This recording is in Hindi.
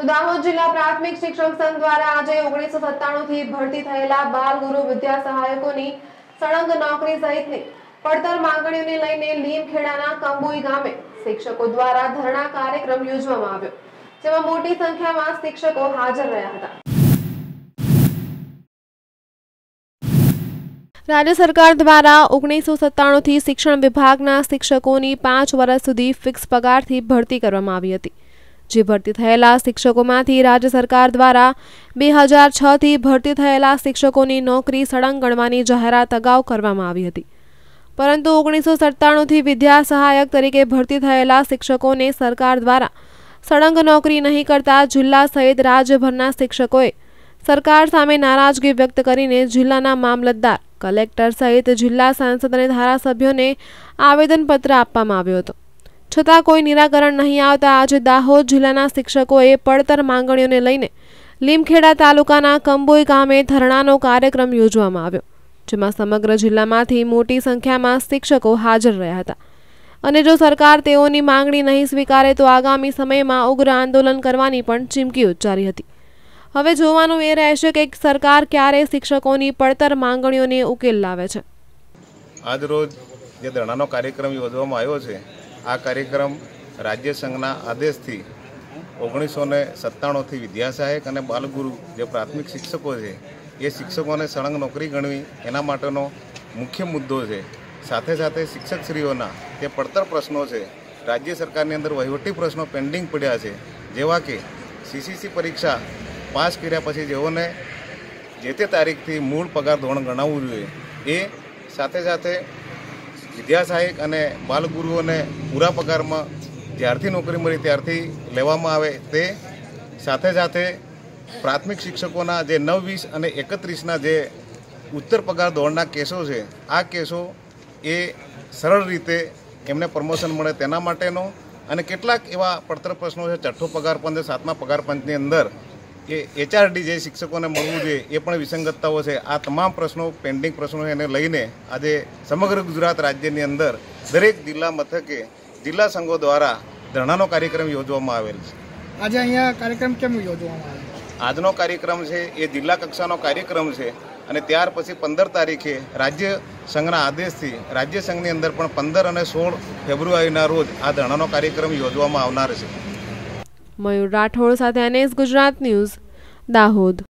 तो दाहोद जिला प्राथमिक शिक्षक संघ द्वारा आज 1997 थी भर्ती थयेला बाल गुरु विद्या सहायकों नी सळंग नौकरी सहितनी પડતર માંગણીઓને લઈને લીમખેડાના કંબોઈ ગામે શિક્ષકો દ્વારા ધરણા કાર્યક્રમ યોજવામાં આવ્યો, જેમાં મોટી સંખ્યામાં શિક્ષકો હાજર રહ્યા હતા। राज्य सरकार द्वारा 1997 थी शिक्षण विभागना शिक्षकों की 5 वर्ष सुधी फिक्स पगार थी भर्ती करवामां आवी हती। जे भर्ती थयेला शिक्षकों में राज्य सरकार द्वारा 2006 थी भर्ती थयेला शिक्षकों की नौकरी सळंग गणवानी जाहेरात अगाऊ करवामां आवी हती, परंतु 1997 थी विद्या सहायक तरीके भर्ती थयेला शिक्षकों ने सरकार द्वारा सळंग नौकरी नहीं करता जिला सहित राज्यभरना शिक्षकोए सरकार सामे नाराजगी व्यक्त करीने जिल्लाना मामलतदार, कलेक्टर सहित जिला सांसद और धारासभ्यों ने आवेदनपत्र आपवामां आव्यो हतो, छतां कोई निराकरण नहीं आवता आज दाहोद जिल्लाना शिक्षकोए પડતર માંગણીઓને લઈને લીમખેડા तालुकाना કંબોઈ ગામે ધરણાનો કાર્યક્રમ યોજવામાં આવ્યો, જેમાં સમગ્ર જિલ્લામાંથી મોટી સંખ્યામાં શિક્ષકો હાજર રહ્યા હતા અને જો સરકાર તેઓની માંગણી નહીં સ્વીકારે તો આગામી સમયમાં ઉગ્ર આંદોલન કરવાની પણ ચીમકી ઉચ્ચારી હતી। હવે જોવાનું એ રહેશે કે સરકાર ક્યારે શિક્ષકોની પડતર માંગણીઓને ઉકેલ લાવે છે। આજ રોજ જે ધરણાનો કાર્યક્રમ યોજવામાં આવ્યો છે, આ કાર્યક્રમ રાજ્ય સંઘના આદેશથી 1997 થી વિદ્યા સહાયક અને બાલગુરુ જે પ્રાથમિક શિક્ષકો છે ये शिक्षकों ने सड़ंग नौकरी गणवी एना माटेनो मुख्य मुद्दों है। साथ साथ शिक्षकश्रीओना પડતર प्रश्नों से राज्य सरकार ने अंदर वहीवटी प्रश्नों पेंडिंग पड़ा है, जेवा कि सीसीसी परीक्षा पास कर्या पछी जेओने जे ते तारीख थी मूल पगार धोरण गणाववुं जोईए, ए साथे साथे विद्या सहायक अने बालगुरुओने पूरा पगारमां ज्यारथी नौकरी मळी त्यारथी लेवामां आवे, ते साथे साथे प्राथमिक शिक्षकोना जे 9, 20 और 31 जे उत्तर पगार धोरणना केसों से आ केसों ए सरल रीते एमने प्रमोशन मळे तेना माटेनो अने केटलाक एवा પડતર प्रश्नों से 6ठो पगार पंच 7मा पगार पंचनी अंदर ए HRD जे शिक्षकोने मळवुं जोईए ए पण विसंगतताओ छे। आ तमाम प्रश्नों पेंडिंग प्रश्नों एने लईने आजे समग्र गुजरात राज्यनी अंदर दरेक जिल्ला मथके जिल्ला संघों द्वारा धरणानो कार्यक्रम योजवामां आवेल छे। આજે અહીંયા કાર્યક્રમ કેમ યોજવામાં આવ્યો? આજનો કાર્યક્રમ છે એ જિલ્લા કક્ષાનો કાર્યક્રમ છે અને ત્યાર પછી 15 તારીખે રાજ્ય સંઘના આદેશથી રાજ્ય સંઘની અંદર પણ 15 અને 16 ફેબ્રુઆરીના રોજ આ ધરણાનો કાર્યક્રમ યોજવામાં આવનાર છે। મયુર રાઠોડ સાથે NS ગુજરાત ન્યૂઝ દાહોદ।